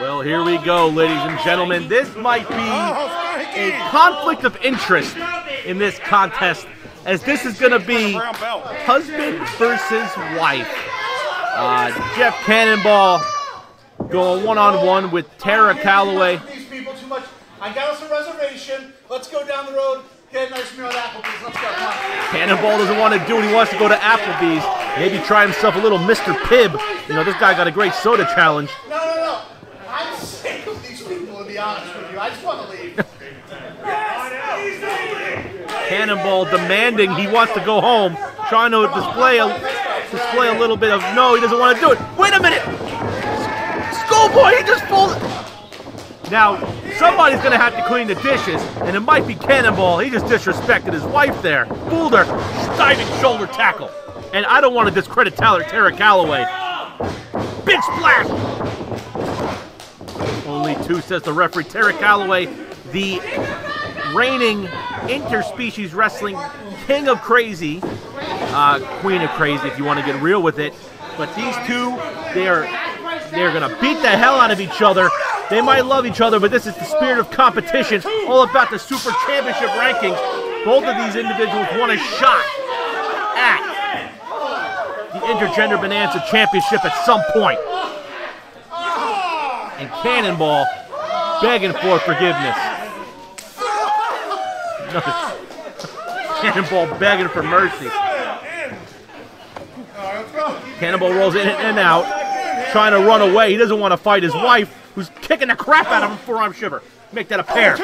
Well, here we go, ladies and gentlemen. This might be a conflict of interest in this contest, as this is going to be husband versus wife. Jeff Cannonball going one-on-one with Terra Calaway. I got us a reservation. Let's go down the road, get a nice meal at Applebee's. Let's go. Cannonball doesn't want to do it. He wants to go to Applebee's. Maybe try himself a little Mr. Pibb. You know, this guy got a great soda challenge. No. I'm sick of these people, to be honest with you. I just want to leave. Cannonball demanding he wants to go home, trying to display a little bit of no, he doesn't want to do it. Wait a minute! Schoolboy, he just pulled it. Now, somebody's going to have to clean the dishes, and it might be Cannonball. He just disrespected his wife there. Fooled her. Diving shoulder tackle. And I don't want to discredit Terra Calaway. Bitch splash! Only two, says the referee. Terra Calaway, the reigning interspecies wrestling king of crazy, queen of crazy if you want to get real with it. But these two, they're going to beat the hell out of each other. They might love each other, but this is the spirit of competition, all about the Super Championship rankings. Both of these individuals want a shot at the Intergender Bonanza Championship at some point. And Cannonball begging for forgiveness. Cannonball begging for mercy. Cannonball rolls in and out, trying to run away. He doesn't want to fight his wife, who's kicking the crap out of him. Forearm shiver. Make that a pair.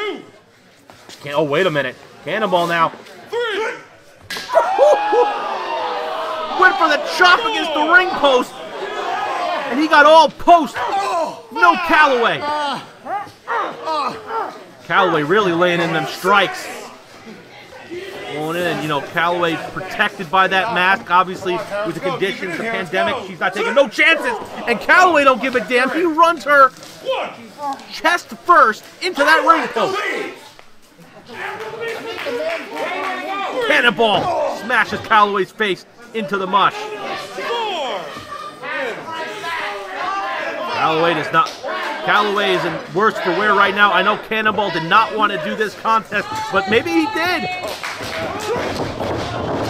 Oh, wait a minute. Cannonball now. Went for the chop against the ring post. And he got all post. No Calaway. Calaway really laying in them strikes. Going in, you know, Calaway protected by that mask, obviously, with the conditions, the pandemic. She's not taking no chances. And Calaway don't give a damn. He runs her chest first into that ring post. Cannonball smashes Calaway's face into the mush. Calaway does not. Calaway is in worse for wear right now. I know Cannonball did not want to do this contest, but maybe he did.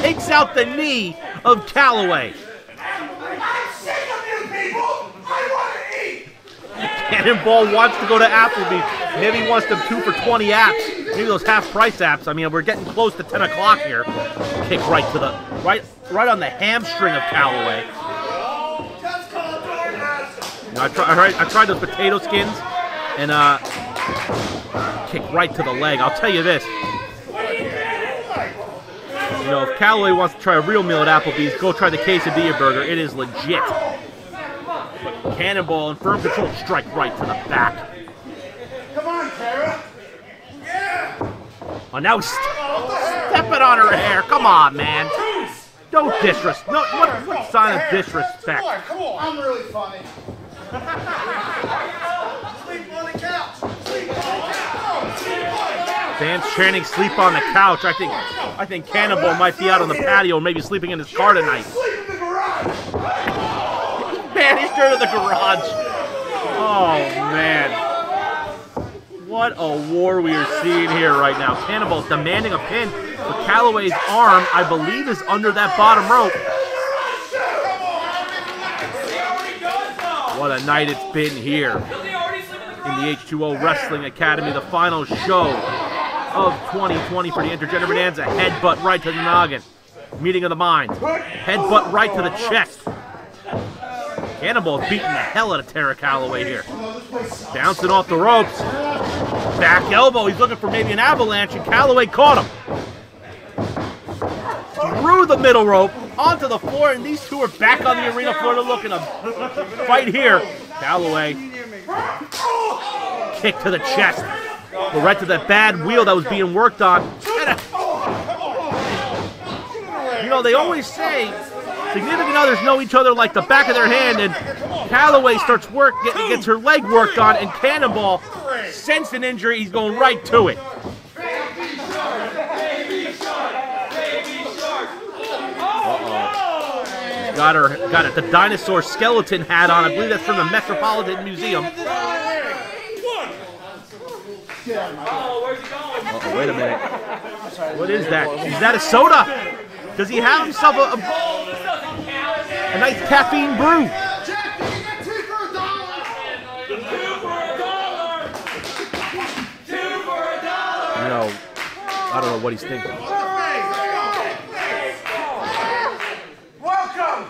Takes out the knee of Calaway. I'm sick of you people. I want to eat. Cannonball wants to go to Applebee's. Maybe he wants them 2 for $20 apps. Maybe those half-price apps. I mean, we're getting close to 10 o'clock here. Kick right to the right on the hamstring of Calaway. I tried those potato skins and kick right to the leg. I'll tell you this. You know, if Calaway wants to try a real meal at Applebee's, go try the quesadilla burger. It is legit. But Cannonball in firm control, strike right to the back. Come on, Tara. Yeah. Oh, now he's stepping on her hair. Come on, man. Don't disrespect. No, what sign of disrespect? Come on, I'm really funny. Sleep on the couch. Sleep on the couch. Fans chanting "Sleep on the couch." I think Cannonball might be out on the patio, maybe sleeping in his car tonight. Sleep in the garage. Banished her to the garage. Oh man, what a war we are seeing here right now. Cannonball's demanding a pin, but Calaway's arm, I believe, is under that bottom rope. What a night it's been here in the H2O Wrestling Academy, the final show of 2020 for the Intergender Bonanza. Headbutt right to the noggin. Meeting of the minds. Headbutt right to the chest. Cannonball beating the hell out of Terra Calaway here. Bouncing off the ropes. Back elbow. He's looking for maybe an avalanche, and Calaway caught him. Through the middle rope. Onto the floor, and these two are back on the arena floor to look at them. Right here, Calaway. Kick to the chest. But right to that bad wheel that was being worked on. You know, they always say significant others know each other like the back of their hand, and Calaway starts gets her leg worked on, and Cannonball sensed an injury. He's going right to it. Got the dinosaur skeleton hat on. I believe that's from the Metropolitan Museum. Oh, where's he going? Oh, wait a minute. What is that? Is that a soda? Does he have himself a nice caffeine brew? No, I don't know what he's thinking. Welcome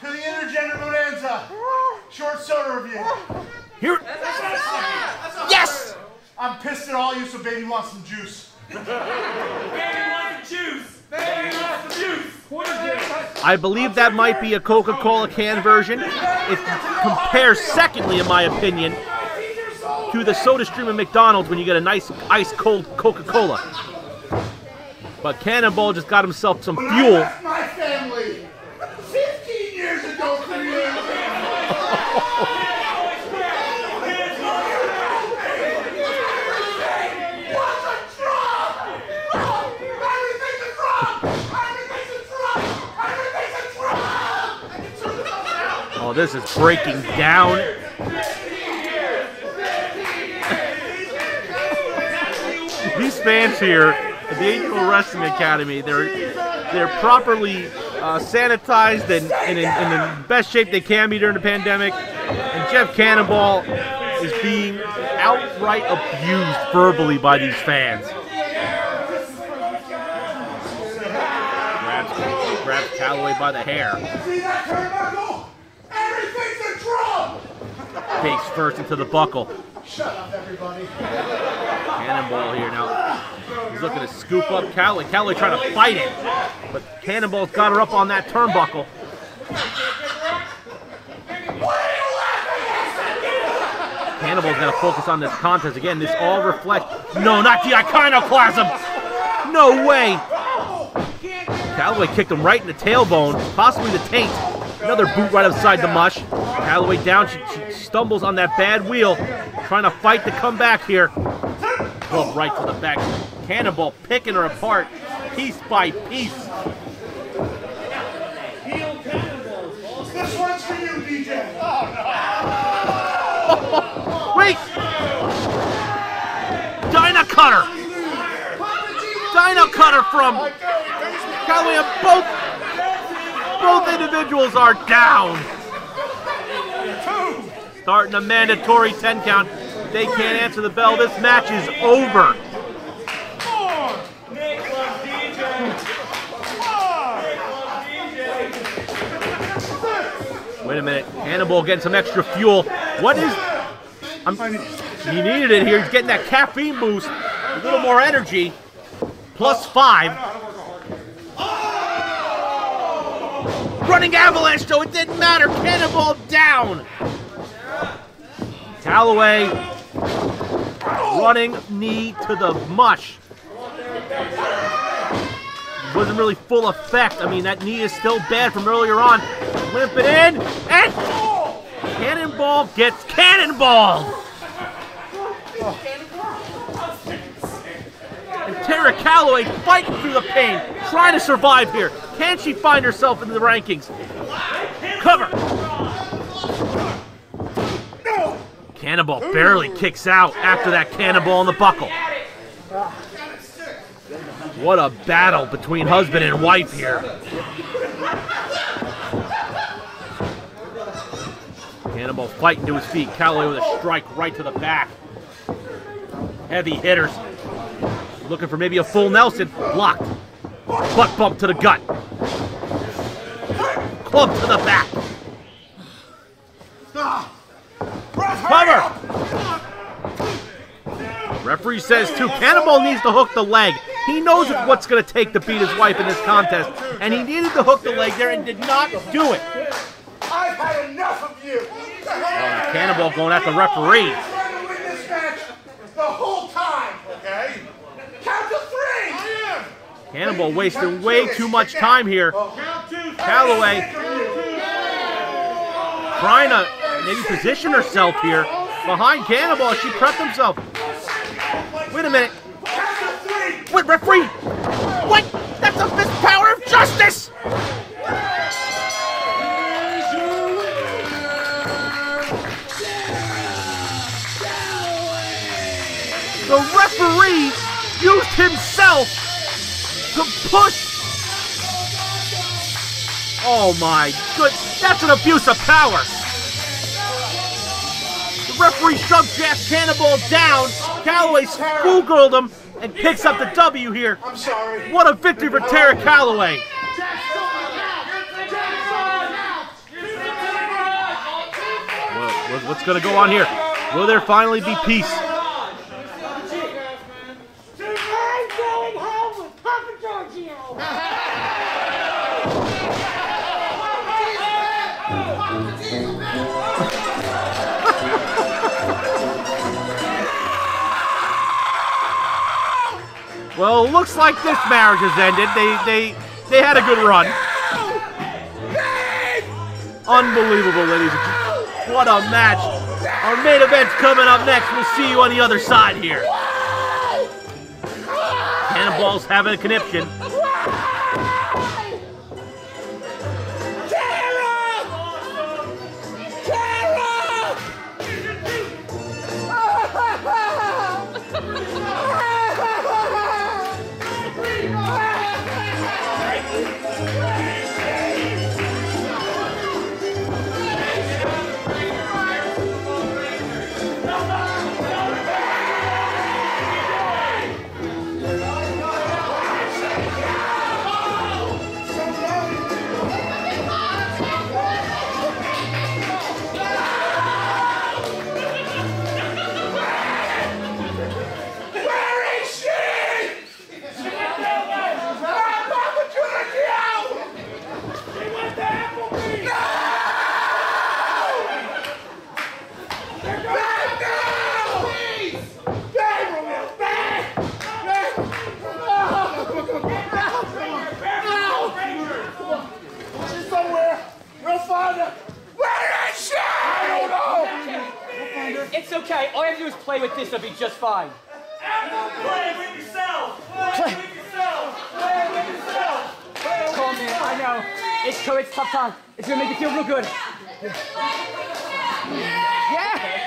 to the Intergender Bonanza Short Soda Review. Here. Yes! I'm pissed at all you, so baby wants some juice. I believe that might be a Coca-Cola can version. It compares, secondly, in my opinion, to the Soda Stream at McDonald's when you get a nice ice-cold Coca-Cola. But Cannonball just got himself some fuel. My family, 15 years ago, oh, this is breaking down. These fans here at the H2O Wrestling Academy, they're properly sanitized and in the best shape they can be during the pandemic. And Jeff Cannonball is being outright abused verbally by these fans. Grabs Calaway by the hair. See that turnbuckle? Everything's a drum! Takes first into the buckle. Shut up, everybody. Cannonball here now. He's looking to scoop up Calaway. Calaway trying to fight it, but Cannonball's got her up on that turnbuckle. Cannonball's going to focus on this contest again. This all reflects. No, not the iconoclasm. No way. Calaway kicked him right in the tailbone, possibly the taint. Another boot right upside the mush. Calaway down, she stumbles on that bad wheel, trying to fight to come back here. Club right to the back. Cannonball picking her apart, piece by piece. This one's for you, DJ. Oh, no. Wait! Dino Cutter! Dino Cutter from... Calaway, both individuals are down. Starting a mandatory 10 count. They can't answer the bell. This match is over. Wait a minute. Cannonball getting some extra fuel. What is... he needed it here. He's getting that caffeine boost. A little more energy. +5. Running avalanche, though, it didn't matter. Cannonball down. Calaway running knee to the mush. Wasn't really full effect. I mean, that knee is still bad from earlier on. Limp it in, and Cannonball gets cannonballed. And Terra Calaway fighting through the pain, trying to survive here. Can she find herself in the rankings? Cover! No. Cannonball barely kicks out after that cannonball on the buckle. What a battle between husband and wife here. Cannonball fighting to his feet. Calaway with a strike right to the back. Heavy hitters. Looking for maybe a full Nelson. Blocked. Butt bump to the gut. Club to the back. Cover! Referee says, too, Cannonball needs to hook the leg. He knows what's going to take to beat his wife in this contest, and he needed to hook the leg there and did not do it. I've had enough of you. Cannonball going at the referee. Cannonball wasting way too much time here. Calaway trying to maybe position herself here behind Cannonball. She prepped himself. Wait a minute. Wait, referee. What? That's a fist power of justice. The referee used himself to push. Oh my goodness, that's an abuse of power. The referee shoved Jeff Cannonball down. Calaway schoolgirled him and picks up the W here. I'm sorry. What a victory for Terra Calaway. What's going to go on here? Will there finally be peace? Well, it looks like this marriage has ended. They had a good run. Unbelievable, ladies and gentlemen. What a match. Our main event's coming up next. We'll see you on the other side here. Cannonball's having a conniption. It's okay. All I have to do is play with this. It'll be just fine. Play with yourself. Play with yourself. Play with yourself. Oh man, I know. It's tough time. It's gonna make you feel real good. Yeah.